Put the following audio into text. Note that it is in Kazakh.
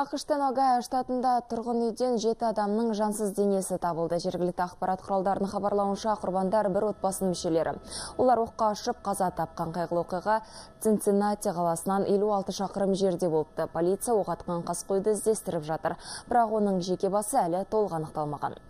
АКШтың Огайо штатында тұрғын үйден 7 адамның жансыз денесі табылды. Жергілікті ақпарат құралдарының хабарлауынша, құрбандар бір отбасының мүшелері. Олар оққа ұшып қаза тапқан. Қайғылы оқиға Цинциннати қаласынан 56 шақырым жерде болыпты. Полиция оқ атқан қасқойды іздестіріп жатыр, бірақ оның жеке басы әлі толық анықталмаған.